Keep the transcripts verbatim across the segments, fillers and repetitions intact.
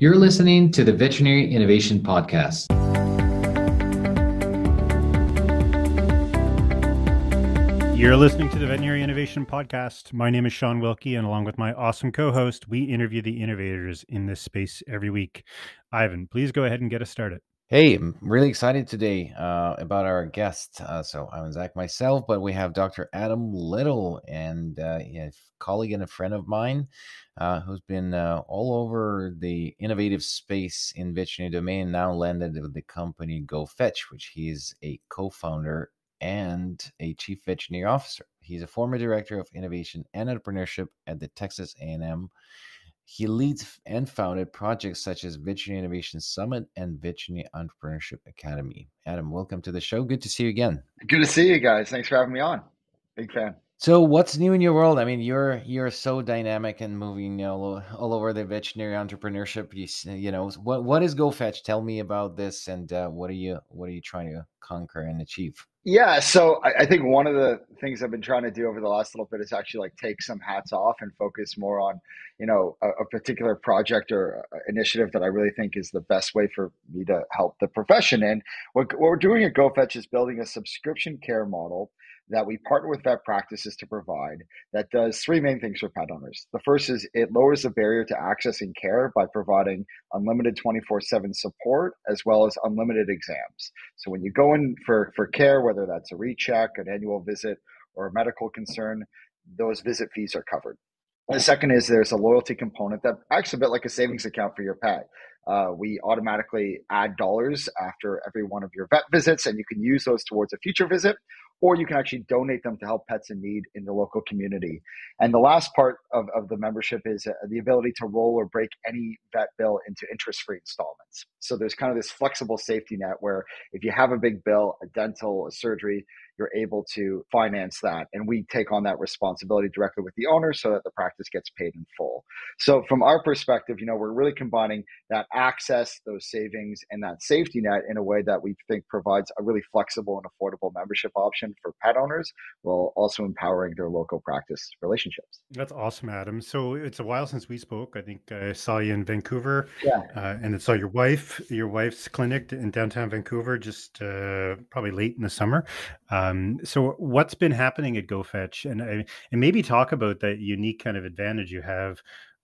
You're listening to the Veterinary Innovation Podcast. You're listening to the Veterinary Innovation Podcast. My name is Shawn Wilke, and along with my awesome co-host, we interview the innovators in this space every week. Ivan, please go ahead and get us started. Hey, I'm really excited today uh, about our guest. Uh, so I'm Zach myself, but we have Doctor Adam Little, and uh, a colleague and a friend of mine uh, who's been uh, all over the innovative space in veterinary domain, now landed with the company GoFetch, which he is a co-founder and a chief veterinary officer. He's a former director of innovation and entrepreneurship at the Texas A and M. He leads and founded projects such as Veterinary Innovation Summit and Veterinary Entrepreneurship Academy. Adam, welcome to the show. Good to see you again. Good to see you guys. Thanks for having me on. Big fan. So what's new in your world? I mean, you're you're so dynamic and moving all, all over the veterinary entrepreneurship. You, you know, what what is GoFetch? Tell me about this, and uh, what are you what are you trying to conquer and achieve? Yeah, so I, I think one of the things I've been trying to do over the last little bit is actually like take some hats off and focus more on, you know, a, a particular project or initiative that I really think is the best way for me to help the profession. And what, what we're doing at GoFetch is building a subscription care model that we partner with vet practices to provide that does three main things for pet owners. The first is it lowers the barrier to accessing care by providing unlimited twenty-four seven support as well as unlimited exams. So when you go in for, for care, whether that's a recheck, an annual visit, or a medical concern, those visit fees are covered. The second is there's a loyalty component that acts a bit like a savings account for your pet. Uh, we automatically add dollars after every one of your vet visits, and you can use those towards a future visit, or you can actually donate them to help pets in need in the local community. And the last part of, of the membership is uh, the ability to roll or break any vet bill into interest-free installments. So there's kind of this flexible safety net where if you have a big bill, a dental, a surgery, you're able to finance that. And we take on that responsibility directly with the owner so that the practice gets paid in full. So from our perspective, you know, we're really combining that access, those savings, and that safety net in a way that we think provides a really flexible and affordable membership option for pet owners, while also empowering their local practice relationships. That's awesome, Adam. So it's a while since we spoke. I think I saw you in Vancouver, yeah. uh, and I saw your wife, your wife's clinic in downtown Vancouver, just uh, probably late in the summer. Um, Um, so what's been happening at GoFetch, and and maybe talk about that unique kind of advantage you have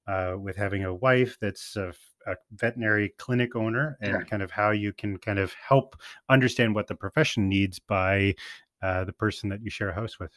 uh, with having a wife that's a, a veterinary clinic owner, and yeah. kind of how you can kind of help understand what the profession needs by uh, the person that you share a house with.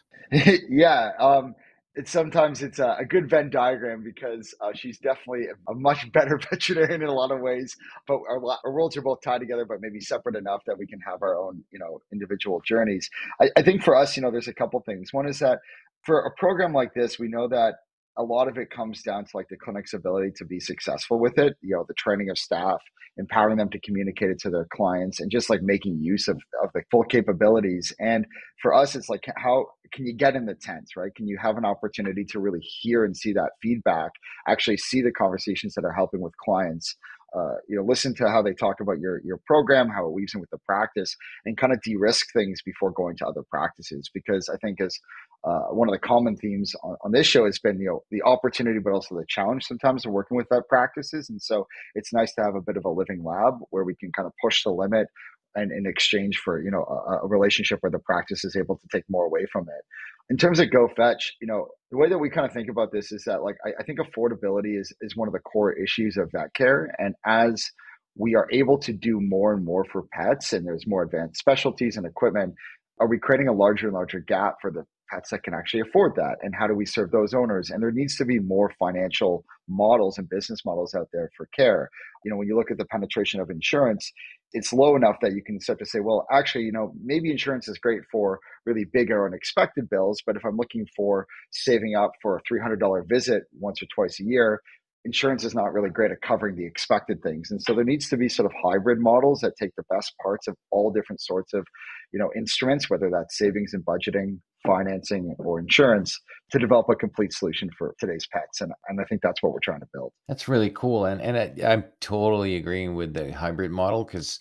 yeah. Um... It's sometimes it's a good Venn diagram because uh, she's definitely a much better veterinarian in a lot of ways, but our, our worlds are both tied together, but maybe separate enough that we can have our own, you know, individual journeys. I, I think for us, you know, there's a couple things. One is that for a program like this, we know that a lot of it comes down to like the clinic's ability to be successful with it, you know, the training of staff, empowering them to communicate it to their clients, and just like making use of, of the full capabilities. And for us, it's like, how can you get in the tent, right? Can you have an opportunity to really hear and see that feedback, actually see the conversations that are helping with clients? Uh, you know, listen to how they talk about your your program, how it weaves in with the practice, and kind of de-risk things before going to other practices. Because I think as uh, one of the common themes on, on this show has been, you know, the opportunity, but also the challenge sometimes of working with vet practices. And so it's nice to have a bit of a living lab where we can kind of push the limit, and in exchange for, you know, a, a relationship where the practice is able to take more away from it. In terms of GoFetch, you know, the way that we kind of think about this is that, like, I, I think affordability is, is one of the core issues of vet care. And as we are able to do more and more for pets, and there's more advanced specialties and equipment, are we creating a larger and larger gap for the pets that can actually afford that? And how do we serve those owners? And there needs to be more financial models and business models out there for care. You know, when you look at the penetration of insurance, it's low enough that you can start to say, well, actually, you know, maybe insurance is great for really big or unexpected bills, but if I'm looking for saving up for a three hundred dollar visit once or twice a year, insurance is not really great at covering the expected things. And so there needs to be sort of hybrid models that take the best parts of all different sorts of, you know, instruments, whether that's savings and budgeting, financing, or insurance, to develop a complete solution for today's pets. And, and I think that's what we're trying to build. That's really cool. And, and I, I'm totally agreeing with the hybrid model, because,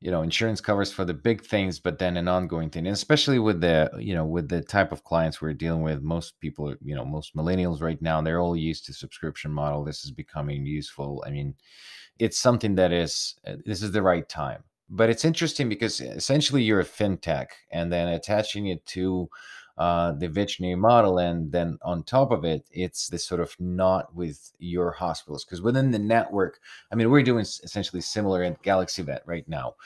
you know, insurance covers for the big things, but then an ongoing thing, and especially with the, you know, with the type of clients we're dealing with, most people, you know, most millennials right now, they're all used to subscription model. This is becoming useful. I mean, it's something that is, this is the right time. But it's interesting because essentially you're a fintech and then attaching it to uh, the veterinary model. And then on top of it, it's this sort of not with your hospitals, because within the network, I mean, we're doing essentially similar at Galaxy Vet right now.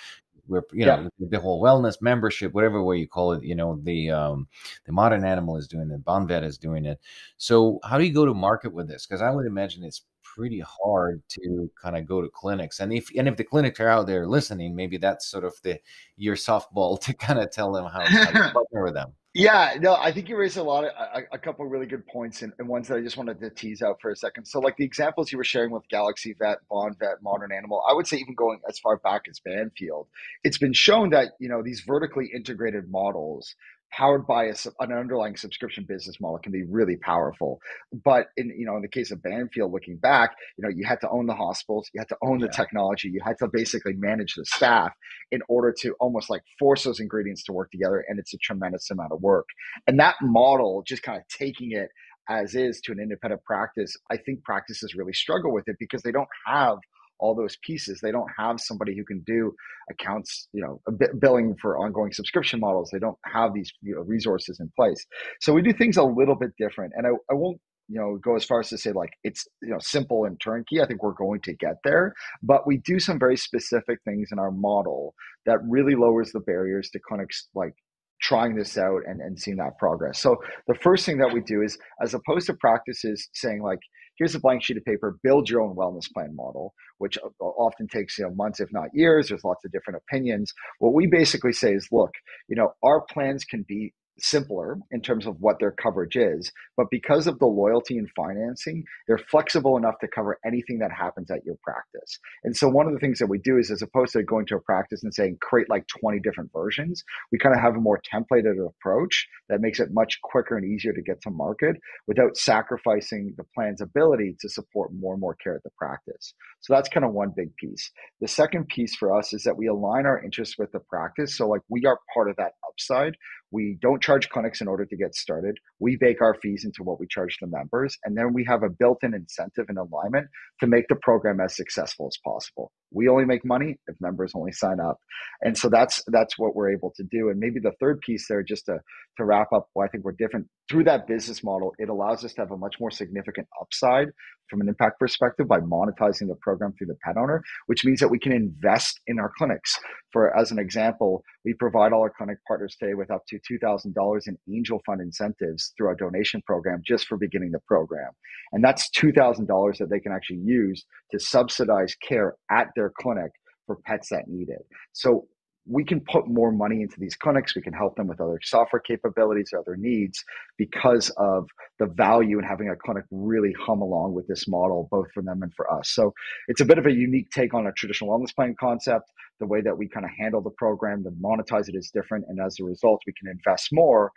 We're, you know, yeah. the whole wellness membership, whatever way you call it, you know, the, um, the Modern Animal is doing it, Bond Vet is doing it. So how do you go to market with this? Because I would imagine it's pretty hard to kind of go to clinics. And if, and if the clinics are out there listening, maybe that's sort of the, your softball to kind of tell them how, how to partner with them. Yeah, no, I think you raised a lot of, a, a couple of really good points and, and ones that I just wanted to tease out for a second. So like the examples you were sharing with Galaxy Vet, Bond Vet, Modern Animal, I would say even going as far back as Banfield, it's been shown that, you know, these vertically integrated models powered by a, an underlying subscription business model can be really powerful. But in, you know, in the case of Banfield, looking back, you know, you had to own the hospitals, you had to own yeah. the technology, you had to basically manage the staff in order to almost like force those ingredients to work together. And it's a tremendous amount of work. And that model, just kind of taking it as is to an independent practice, I think practices really struggle with it because they don't have all those pieces. They don't have somebody who can do accounts, you know, billing for ongoing subscription models. They don't have these, you know, resources in place. So we do things a little bit different. And I, I won't, you know, go as far as to say like it's, you know, simple and turnkey. I think we're going to get there, but we do some very specific things in our model that really lowers the barriers to clinics like trying this out and, and seeing that progress. So the first thing that we do is, as opposed to practices saying like, here's a blank sheet of paper, build your own wellness plan model, which often takes, you know, months, if not years. There's lots of different opinions. What we basically say is, look, you know, our plans can be simpler in terms of what their coverage is, but because of the loyalty and financing, they're flexible enough to cover anything that happens at your practice. And so one of the things that we do is, as opposed to going to a practice and saying, create like twenty different versions, we kind of have a more templated approach that makes it much quicker and easier to get to market without sacrificing the plan's ability to support more and more care at the practice. So that's kind of one big piece. The second piece for us is that we align our interests with the practice. So like we are part of that upside. We don't charge clinics in order to get started. We bake our fees into what we charge the members. And then we have a built-in incentive and alignment to make the program as successful as possible. We only make money if members only sign up. And so that's that's what we're able to do. And maybe the third piece there, just to, to wrap up, well, I think we're different. Through that business model, it allows us to have a much more significant upside from an impact perspective by monetizing the program through the pet owner, which means that we can invest in our clinics. For, as an example, we provide all our clinic partners today with up to two thousand dollars in angel fund incentives through our donation program just for beginning the program. And that's two thousand dollars that they can actually use to subsidize care at their clinic for pets that need it. So we can put more money into these clinics. We can help them with other software capabilities, other needs, because of the value in having a clinic really hum along with this model, both for them and for us. So it's a bit of a unique take on a traditional wellness plan concept. The way that we kind of handle the program, the monetize it is different. And as a result, we can invest more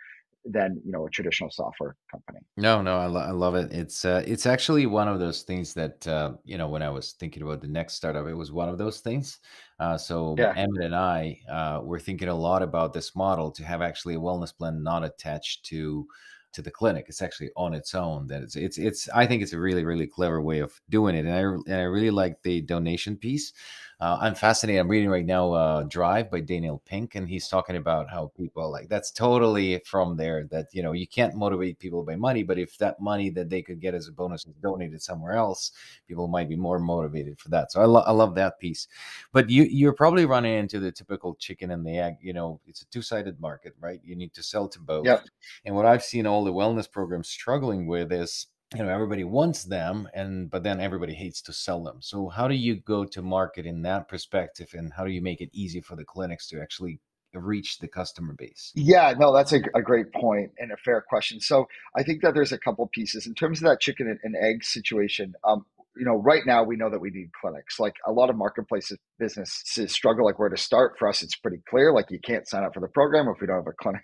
than, you know, a traditional software company. No, no, I, lo I love it. It's uh, it's actually one of those things that, uh, you know, when I was thinking about the next startup, it was one of those things. Uh, so yeah. Emmett and I uh, were thinking a lot about this model to have actually a wellness plan not attached to to the clinic. It's actually on its own. That it's, it's, it's, I think it's a really, really clever way of doing it. And I, and I really like the donation piece. Uh, I'm fascinated. I'm reading right now, uh, Drive by Daniel Pink, and he's talking about how people like, that's totally from there that, you know, you can't motivate people by money, but if that money that they could get as a bonus is donated somewhere else, people might be more motivated for that. So I, lo I love that piece, but you, you're probably running into the typical chicken and the egg, you know, it's a two-sided market, right? You need to sell to both. Yep. And what I've seen all the wellness programs struggling with is, you know, everybody wants them, and but then everybody hates to sell them. So how do you go to market in that perspective, and how do you make it easy for the clinics to actually reach the customer base? Yeah, no, that's a, a great point and a fair question. So I think that there's a couple pieces in terms of that chicken and egg situation. Um, you know, right now we know that we need clinics. Like a lot of marketplaces, businesses struggle, like where to start. For us, it's pretty clear. Like you can't sign up for the program if we don't have a clinic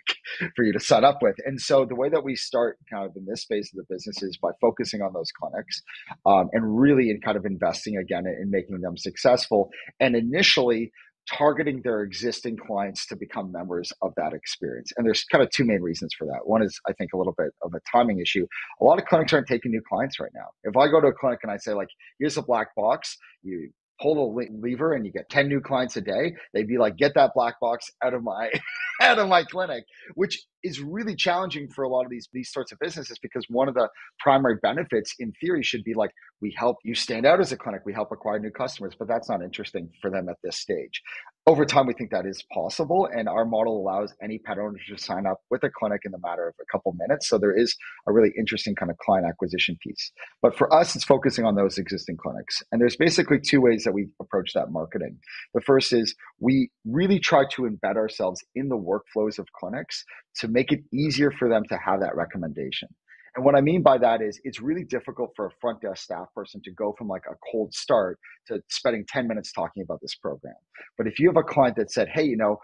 for you to sign up with. And so the way that we start kind of in this phase of the business is by focusing on those clinics um, and really in kind of investing again in making them successful. And initially, targeting their existing clients to become members of that experience. And there's kind of two main reasons for that. One is, I think, a little bit of a timing issue. A lot of clinics aren't taking new clients right now. If I go to a clinic and I say, like, here's a black box, you pull the lever and you get ten new clients a day, they'd be like, get that black box out of my out of my clinic, which is really challenging for a lot of these, these sorts of businesses, because one of the primary benefits in theory should be like, we help you stand out as a clinic, we help acquire new customers, but that's not interesting for them at this stage. Over time, we think that is possible, and our model allows any pet owner to sign up with a clinic in the matter of a couple minutes. So there is a really interesting kind of client acquisition piece. But for us, it's focusing on those existing clinics. And there's basically two ways that we approach that marketing. The first is we really try to embed ourselves in the workflows of clinics to make it easier for them to have that recommendation. And what I mean by that is it's really difficult for a front desk staff person to go from like a cold start to spending ten minutes talking about this program. But if you have a client that said, hey, you know,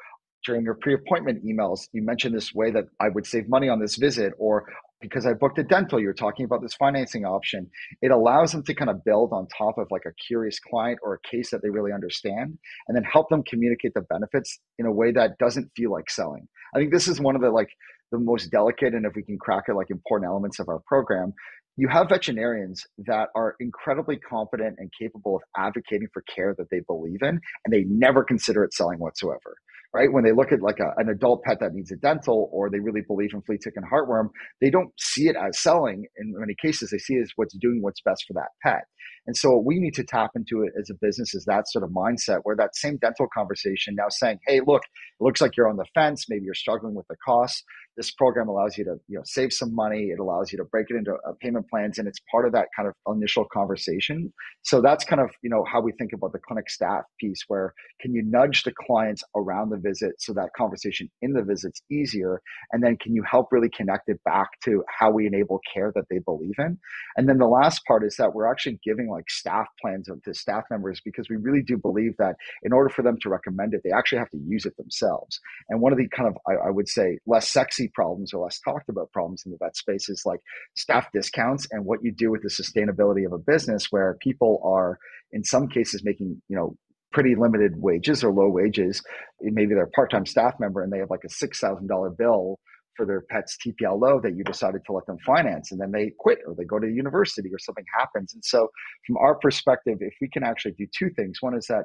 during your pre-appointment emails, you mentioned this way that I would save money on this visit, or because I booked a dental, you're talking about this financing option. It allows them to kind of build on top of like a curious client or a case that they really understand, and then help them communicate the benefits in a way that doesn't feel like selling. I think this is one of the like the most delicate, and if we can crack it, like important elements of our program. You have veterinarians that are incredibly competent and capable of advocating for care that they believe in, and they never consider it selling whatsoever, right? When they look at like a, an adult pet that needs a dental, or they really believe in flea, tick, and heartworm, they don't see it as selling. In many cases, they see it as what's doing what's best for that pet. And so what we need to tap into it as a business is that sort of mindset, where that same dental conversation now saying, hey, look, it looks like you're on the fence. Maybe you're struggling with the costs. This program allows you to, you know, save some money. It allows you to break it into payment plans. And it's part of that kind of initial conversation. So that's kind of, you know, how we think about the clinic staff piece, where can you nudge the clients around the visit so that conversation in the visit's easier? And then can you help really connect it back to how we enable care that they believe in? And then the last part is that we're actually giving like staff plans to staff members, because we really do believe that in order for them to recommend it, they actually have to use it themselves. And one of the kind of, I, I would say, less sexy problems or less talked about problems in the vet space is like staff discounts and what you do with the sustainability of a business, where people are in some cases making, you know, pretty limited wages or low wages. Maybe they're a part-time staff member and they have like a six thousand dollars bill for their pet's T P L O that you decided to let them finance, and then they quit or they go to university or something happens. And so from our perspective, if we can actually do two things, one is that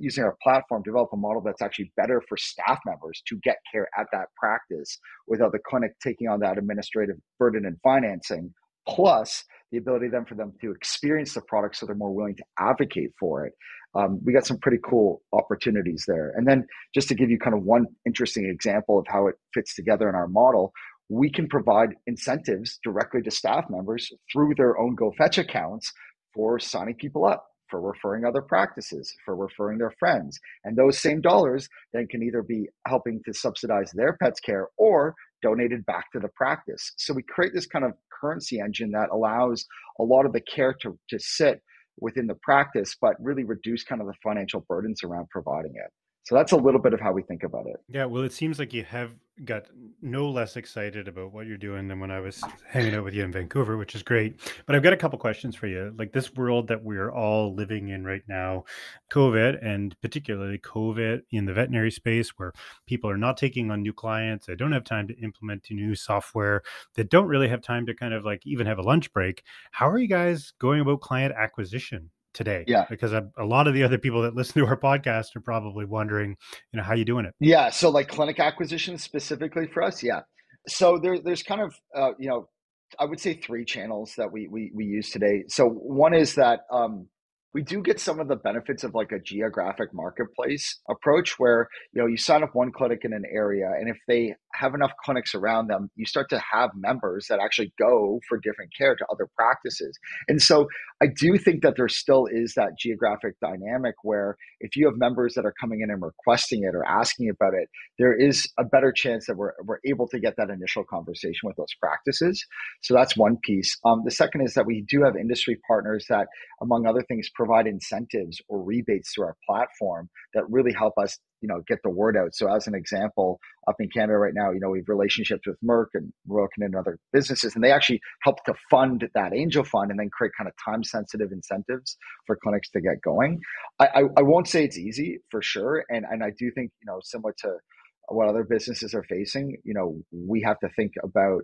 using our platform, develop a model that's actually better for staff members to get care at that practice without the clinic taking on that administrative burden and financing, plus the ability then for them to experience the product so they're more willing to advocate for it. Um, we got some pretty cool opportunities there. And then just to give you kind of one interesting example of how it fits together in our model, we can provide incentives directly to staff members through their own GoFetch accounts for signing people up, for referring other practices, for referring their friends. And those same dollars then can either be helping to subsidize their pet's care or donated back to the practice. So we create this kind of currency engine that allows a lot of the care to, to sit within the practice, but really reduce kind of the financial burdens around providing it. So that's a little bit of how we think about it. Yeah, well, it seems like you have got no less excited about what you're doing than when I was hanging out with you in Vancouver, which is great. But I've got a couple questions for you. Like this world that we're all living in right now, COVID, and particularly COVID in the veterinary space, where people are not taking on new clients, they don't have time to implement new software, they don't really have time to kind of like even have a lunch break. How are you guys going about client acquisition today? Yeah. Because a, a lot of the other people that listen to our podcast are probably wondering, you know, how you doing it? Yeah. So like clinic acquisition specifically for us. Yeah. So there, there's kind of, uh, you know, I would say three channels that we, we, we use today. So one is that um, we do get some of the benefits of like a geographic marketplace approach, where, you know, you sign up one clinic in an area, and if they have enough clinics around them, you start to have members that actually go for different care to other practices. And so I do think that there still is that geographic dynamic where if you have members that are coming in and requesting it or asking about it, there is a better chance that we're, we're able to get that initial conversation with those practices. So that's one piece. Um, the second is that we do have industry partners that, among other things, provide incentives or rebates through our platform that really help us, you know, get the word out. So as an example, up in Canada right now, you know, we have relationships with Merck and Royal Canin and other businesses, and they actually help to fund that angel fund and then create kind of time-sensitive incentives for clinics to get going. I, I, I won't say it's easy for sure. And, and I do think, you know, similar to what other businesses are facing, you know, we have to think about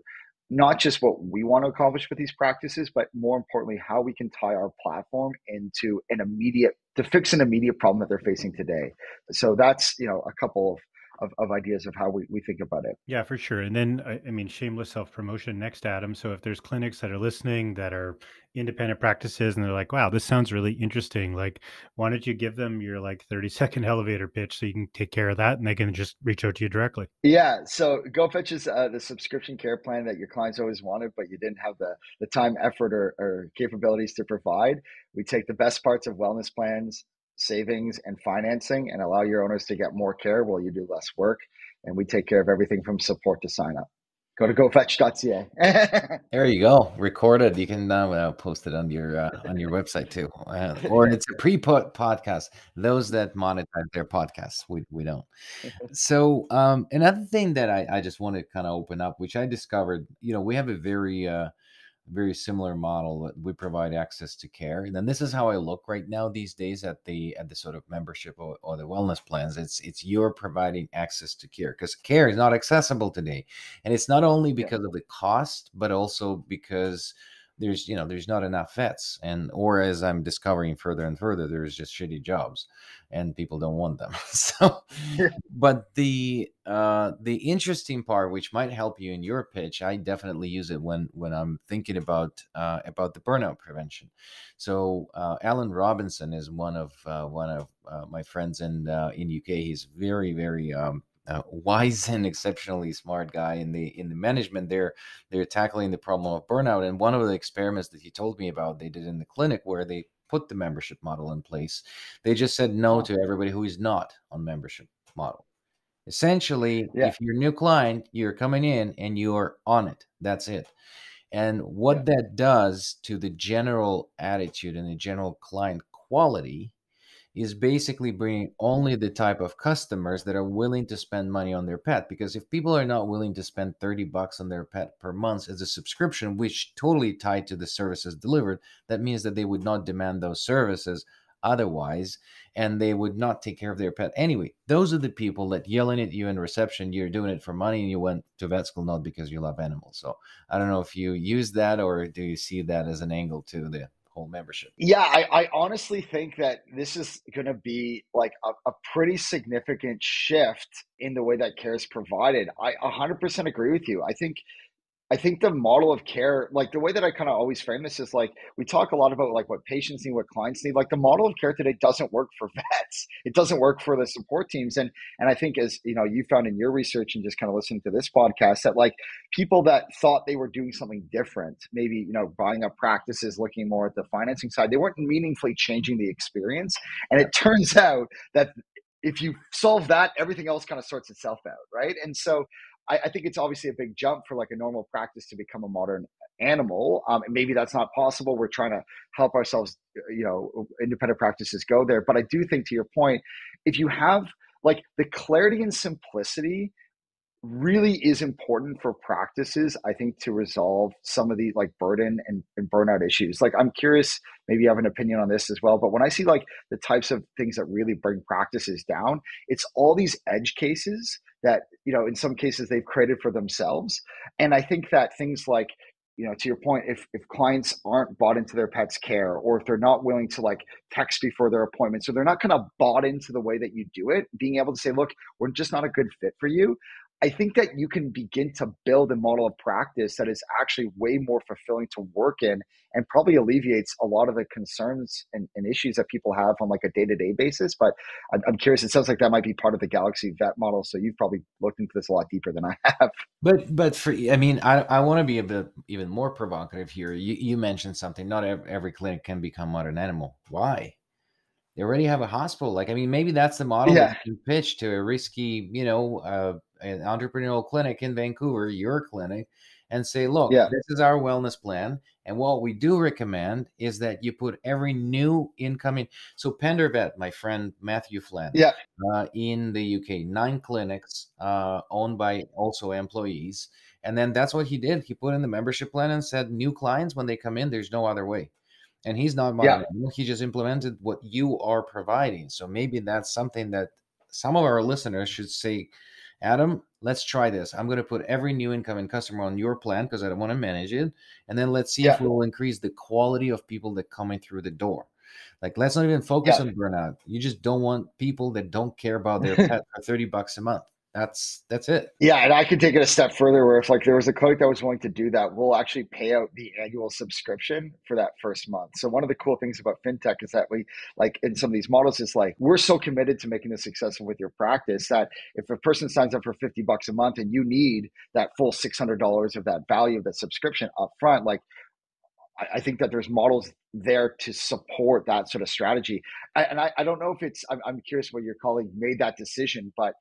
not just what we want to accomplish with these practices, but more importantly, how we can tie our platform into an immediate to fix an immediate problem that they're facing today. So that's, you know, a couple of Of, of ideas of how we, we think about it. Yeah, for sure. And then, I, I mean, shameless self-promotion next, Adam. So if there's clinics that are listening that are independent practices and they're like, wow, this sounds really interesting. Like, why don't you give them your like thirty second elevator pitch so you can take care of that and they can just reach out to you directly? Yeah. So GoFetch is uh, the subscription care plan that your clients always wanted, but you didn't have the, the time, effort, or, or capabilities to provide. We take the best parts of wellness plans, savings, and financing and allow your owners to get more care while you do less work. And we take care of everything from support to sign up. Go to go fetch dot c a. There you go. Recorded. You can uh, post it on your uh, on your website too. Uh, or it's a pre-put podcast. Those that monetize their podcasts, we, we don't. So um, another thing that I, I just want to kind of open up, which I discovered, you know, we have a very uh, very similar model. We provide access to care. And then this is how I look right now these days at the, at the sort of membership or, or the wellness plans. It's, it's you're providing access to care, because care is not accessible today. And it's not only because yeah. of the cost, but also because there's, you know, there's not enough vets, and, or as I'm discovering further and further, there's just shitty jobs and people don't want them. So, but the, uh, the interesting part, which might help you in your pitch, I definitely use it when, when I'm thinking about, uh, about the burnout prevention. So, uh, Alan Robinson is one of, uh, one of uh, my friends in, uh, in U K. He's very, very, um, Uh, wise and exceptionally smart guy in the in the management there. They're tackling the problem of burnout. And one of the experiments that he told me about they did in the clinic, where they put the membership model in place, they just said no to everybody who is not on membership model. Essentially, yeah. if you're a new client, you're coming in and you're on it. That's it. And what yeah. that does to the general attitude and the general client quality is basically bringing only the type of customers that are willing to spend money on their pet. Because if people are not willing to spend thirty bucks on their pet per month as a subscription, which totally tied to the services delivered, that means that they would not demand those services otherwise, and they would not take care of their pet anyway. Those are the people that yelling at you in reception, you're doing it for money and you went to vet school not because you love animals. So I don't know if you use that, or do you see that as an angle to the whole membership? Yeah, I, I honestly think that this is going to be like a, a pretty significant shift in the way that care is provided. I one hundred percent agree with you. I think, I think the model of care, like the way that I kind of always frame this is like, we talk a lot about like what patients need, what clients need. Like the model of care today doesn't work for vets. It doesn't work for the support teams. And, and I think, as you know, you found in your research and just kind of listening to this podcast, that like people that thought they were doing something different, maybe, you know, buying up practices, looking more at the financing side, they weren't meaningfully changing the experience. And it turns out that if you solve that, everything else kind of sorts itself out, right? And so I, I think it's obviously a big jump for like a normal practice to become a modern animal. Um, and maybe that's not possible. We're trying to help ourselves, you know, independent practices go there. But I do think, to your point, if you have like the clarity and simplicity really is important for practices, I think, to resolve some of the like burden and, and burnout issues. Like, I'm curious, maybe you have an opinion on this as well, but when I see like the types of things that really bring practices down, it's all these edge cases that, you know, in some cases they've created for themselves. And I think that things like, you know, to your point, if, if clients aren't bought into their pet's care, or if they're not willing to like text before their appointment, so they're not kind of bought into the way that you do it, being able to say, look, we're just not a good fit for you. I think that you can begin to build a model of practice that is actually way more fulfilling to work in, and probably alleviates a lot of the concerns and, and issues that people have on like a day-to-day basis. But I'm, I'm curious, it sounds like that might be part of the Galaxy Vet model. So you've probably looked into this a lot deeper than I have. But, but for, I mean, I, I want to be a bit even more provocative here. You, you mentioned something, not every clinic can become Modern Animal. Why? They already have a hospital. Like, I mean, maybe that's the model yeah. that you pitch to a risky, you know, uh, an entrepreneurial clinic in Vancouver, your clinic, and say, look, yeah. this is our wellness plan. And what we do recommend is that you put every new incoming. So PenderVet, my friend, Matthew Flynn, yeah. uh, in the U K, nine clinics uh, owned by also employees. And then that's what he did. He put in the membership plan and said, new clients, when they come in, there's no other way. And he's not modern. Yeah. He just implemented what you are providing. So maybe that's something that some of our listeners should say, Adam, let's try this. I'm going to put every new incoming customer on your plan because I don't want to manage it. And then let's see yeah. if we'll increase the quality of people that come in through the door. Like, let's not even focus yeah. on burnout. You just don't want people that don't care about their pet for thirty bucks a month. That's that's it. Yeah, and I could take it a step further where if like there was a clinic that was willing to do that, we'll actually pay out the annual subscription for that first month. So one of the cool things about FinTech is that we, like in some of these models, it's like we're so committed to making this successful with your practice that if a person signs up for fifty bucks a month and you need that full six hundred dollars of that value of that subscription up front, like I think that there's models there to support that sort of strategy. I, and I, I don't know if it's, I'm, I'm curious what your colleague made that decision, but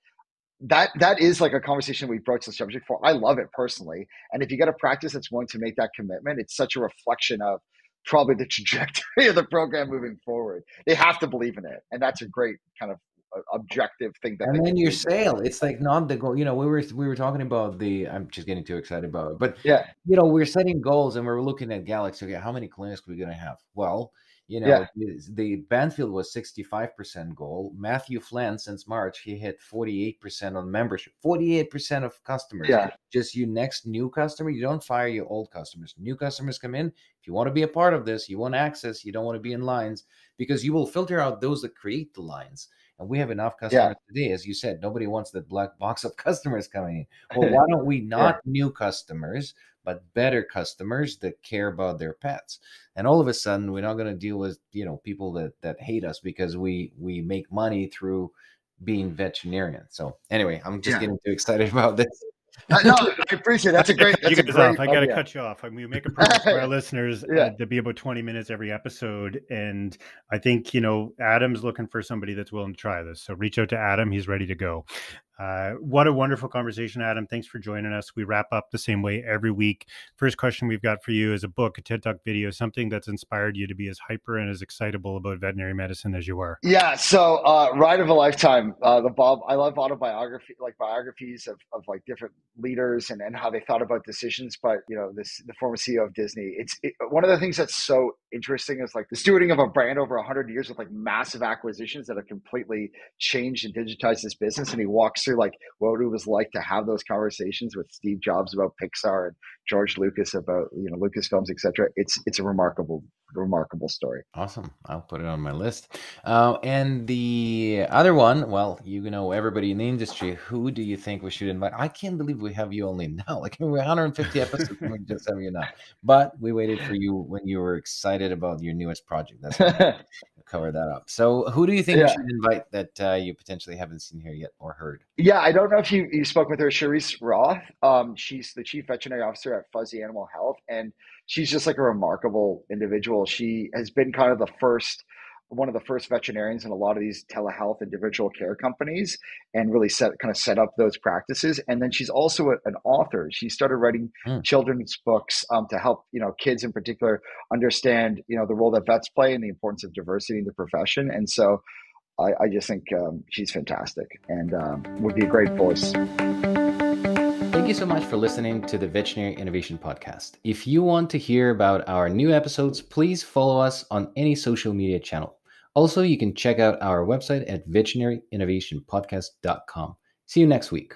that that is like a conversation we broached the subject for. I love it personally. And if you get a practice that's willing to make that commitment, it's such a reflection of probably the trajectory of the program moving forward. They have to believe in it. And that's a great kind of objective thing. That and then your sale, it's like not the goal. You know, we were, we were talking about the, I'm just getting too excited about it, but yeah, you know, we're setting goals and we're looking at Galaxy. Okay, how many clinics are we going to have? Well, you know, yeah. the, the Banfield was sixty-five percent goal. Matthew Flynn, since March, he hit forty-eight percent on membership, forty-eight percent of customers. Yeah. Just you next new customer, you don't fire your old customers. New customers come in. If you want to be a part of this, you want access, you don't want to be in lines because you will filter out those that create the lines. And we have enough customers yeah. today. As you said, nobody wants that black box of customers coming in. Well, why don't we not yeah. new customers, but better customers that care about their pets? And all of a sudden, we're not going to deal with, you know, people that that hate us because we we make money through being veterinarian. So anyway, I'm just yeah. getting too excited about this. Uh, no, I appreciate it. That's a great. That's you a great I got to oh, yeah. cut you off. I mean, we make a promise for our listeners yeah. uh, to be about twenty minutes every episode, and I think you know Adam's looking for somebody that's willing to try this. So reach out to Adam; he's ready to go. Uh, what a wonderful conversation, Adam. Thanks for joining us. We wrap up the same way every week. First question we've got for you is a book, a TED Talk video, something that's inspired you to be as hyper and as excitable about veterinary medicine as you are. Yeah. So uh, Ride of a Lifetime, uh, the Bob, I love autobiography, like biographies of, of like different leaders and, and how they thought about decisions. But, you know, this, the former C E O of Disney, it's it, one of the things that's so interesting is like the stewarding of a brand over a hundred years with like massive acquisitions that have completely changed and digitized this business. And he walks through like what it was like to have those conversations with Steve Jobs about Pixar and George Lucas about you know Lucasfilms, et cetera. It's it's a remarkable remarkable story. Awesome, I'll put it on my list. Uh, and the other one, well, you know everybody in the industry. Who do you think we should invite? I can't believe we have you only now. Like we're one hundred fifty episodes, and we just have you now. But we waited for you when you were excited about your newest project. That's why we covered that up. So who do you think yeah. we should invite that uh, you potentially haven't seen here yet or heard? Yeah, I don't know if you, you spoke with her, Charisse Roth. Um, she's the chief veterinary officer at Fuzzy Animal Health, and she's just like a remarkable individual. She has been kind of the first, one of the first veterinarians in a lot of these telehealth individual care companies, and really set kind of set up those practices. And then she's also a, an author. She started writing mm. children's books um, to help you know kids in particular understand you know the role that vets play and the importance of diversity in the profession. And so. I, I just think um, she's fantastic and um, would be a great voice. Thank you so much for listening to the Veterinary Innovation Podcast. If you want to hear about our new episodes, please follow us on any social media channel. Also, you can check out our website at veterinary innovation podcast dot com. See you next week.